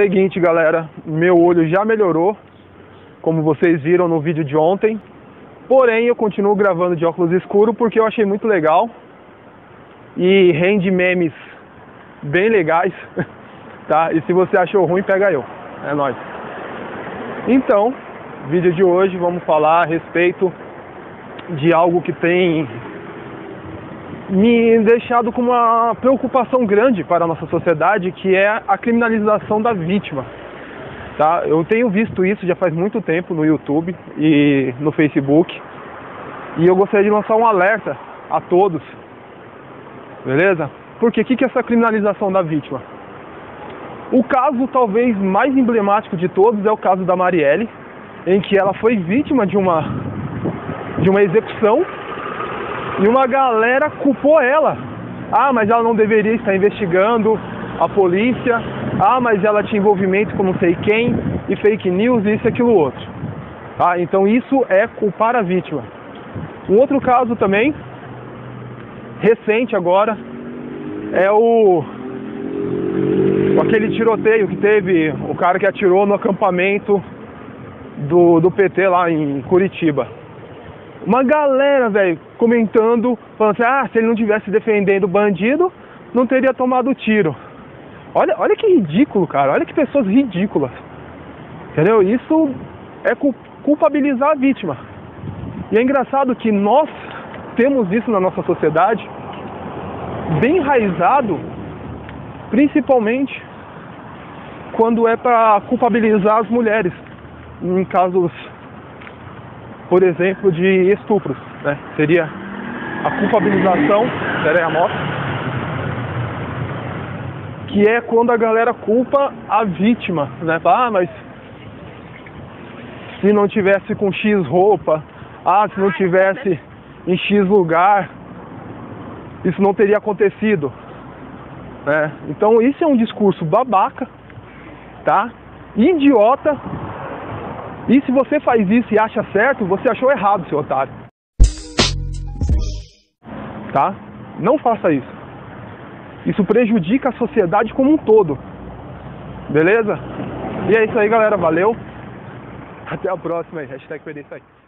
Seguinte, galera, meu olho já melhorou, como vocês viram no vídeo de ontem. Porém, eu continuo gravando de óculos escuro porque eu achei muito legal. E rende memes bem legais, tá? E se você achou ruim, pega eu. É nóis. Então, vídeo de hoje, vamos falar a respeito de algo que tem me deixado com uma preocupação grande para a nossa sociedade, que é a criminalização da vítima, tá? Eu tenho visto isso já faz muito tempo no YouTube e no Facebook, e eu gostaria de lançar um alerta a todos, beleza? Porque o que é essa criminalização da vítima? O caso talvez mais emblemático de todos é o caso da Marielle, em que ela foi vítima de uma execução. E uma galera culpou ela. Ah, mas ela não deveria estar investigando a polícia. Ah, mas ela tinha envolvimento com não sei quem. E fake news, isso, aquilo, outro. Ah, então isso é culpar a vítima. Um outro caso também, recente agora, é aquele tiroteio que teve, o cara que atirou no acampamento do PT lá em Curitiba. Uma galera, velho, comentando, falando assim, ah, se ele não tivesse defendendo o bandido, não teria tomado o tiro. Olha que ridículo, cara, olha que pessoas ridículas. Entendeu? Isso é culpabilizar a vítima. E é engraçado que nós temos isso na nossa sociedade, bem enraizado, principalmente quando é pra culpabilizar as mulheres, em casos, por exemplo, de estupros, né? Seria a culpabilização, que é quando a galera culpa a vítima, né? Ah, mas se não tivesse com X roupa, ah, se não tivesse em X lugar, isso não teria acontecido, né? Então isso é um discurso babaca, tá? Idiota. E se você faz isso e acha certo, você achou errado, seu otário. Tá? Não faça isso. Isso prejudica a sociedade como um todo. Beleza? E é isso aí, galera. Valeu. Até a próxima aí. #PDIçaí.